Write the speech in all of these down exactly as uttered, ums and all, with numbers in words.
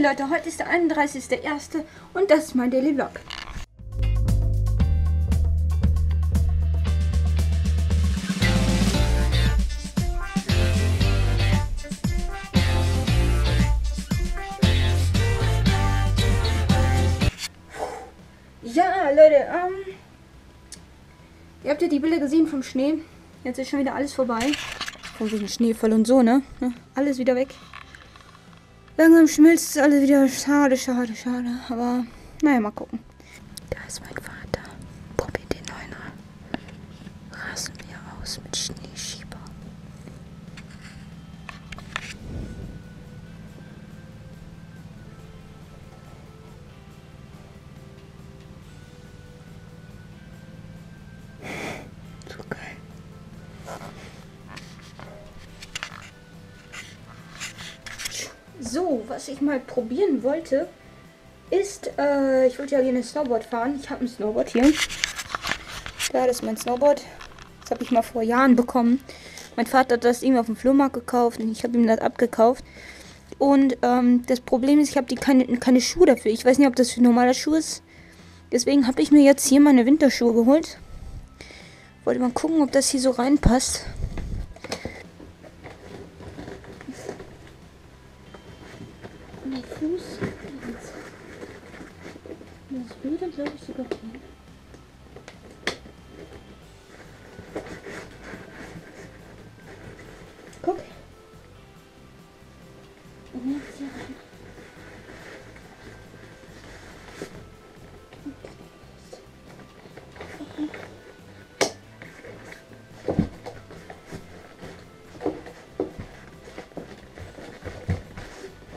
Hallo Leute, heute ist der einunddreißigste erste und das ist mein Daily Vlog. Ja, Leute, ähm, ihr habt ja die Bilder gesehen vom Schnee. Jetzt ist schon wieder alles vorbei. Von diesem Schneefall und so, ne? Alles wieder weg. Langsam schmilzt es alles wieder. Schade, schade, schade. Aber naja, mal gucken. Da ist mein Vater. Probiert den neuen Rasenmäher aus mit Schneeschieber. So geil. So, was ich mal probieren wollte, ist, äh, ich wollte ja gerne Snowboard fahren. Ich habe ein Snowboard hier. Ja, das ist mein Snowboard. Das habe ich mal vor Jahren bekommen. Mein Vater hat das irgendwie auf dem Flohmarkt gekauft und ich habe ihm das abgekauft. Und ähm, das Problem ist, ich habe keine, keine Schuhe dafür. Ich weiß nicht, ob das für normaler Schuh ist. Deswegen habe ich mir jetzt hier meine Winterschuhe geholt. Wollte mal gucken, ob das hier so reinpasst. Mein Fuß. Das würde, glaube ich, sogar gehen. Guck. Und jetzt hier rein.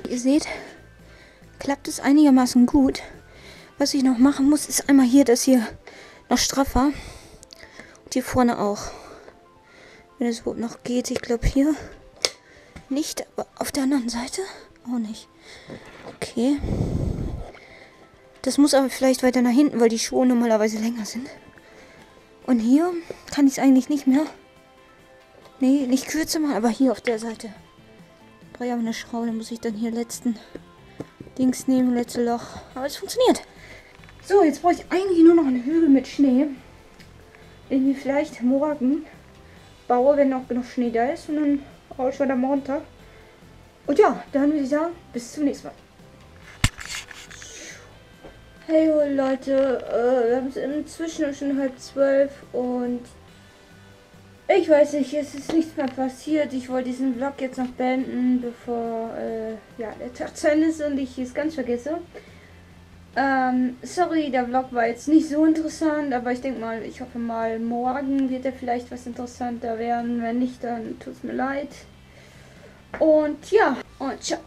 Ihr seht, klappt es einigermaßen gut. Was ich noch machen muss, ist einmal hier, das hier noch straffer. Und hier vorne auch. Wenn es überhaupt noch geht, ich glaube hier nicht, aber auf der anderen Seite auch nicht. Okay. Das muss aber vielleicht weiter nach hinten, weil die Schuhe normalerweise länger sind. Und hier kann ich es eigentlich nicht mehr. Nee, nicht kürzer machen, aber hier auf der Seite. Ich habe eine Schraube, da muss ich dann hier letzten Dings nehmen, letzte Loch. Aber es funktioniert. So, jetzt brauche ich eigentlich nur noch einen Hügel mit Schnee. Irgendwie vielleicht morgen baue, wenn noch genug Schnee da ist. Und dann auch oh, schon am Montag. Und ja, dann würde ich sagen, bis zum nächsten Mal. Hey Leute, äh, wir haben es inzwischen schon halb zwölf und... Ich weiß nicht, es ist nichts mehr passiert. Ich wollte diesen Vlog jetzt noch beenden, bevor äh, ja, der Tag zu Ende ist und ich es ganz vergesse. Ähm, sorry, der Vlog war jetzt nicht so interessant, aber ich denke mal, ich hoffe mal, morgen wird er vielleicht was interessanter werden. Wenn nicht, dann tut es mir leid. Und ja, und ciao.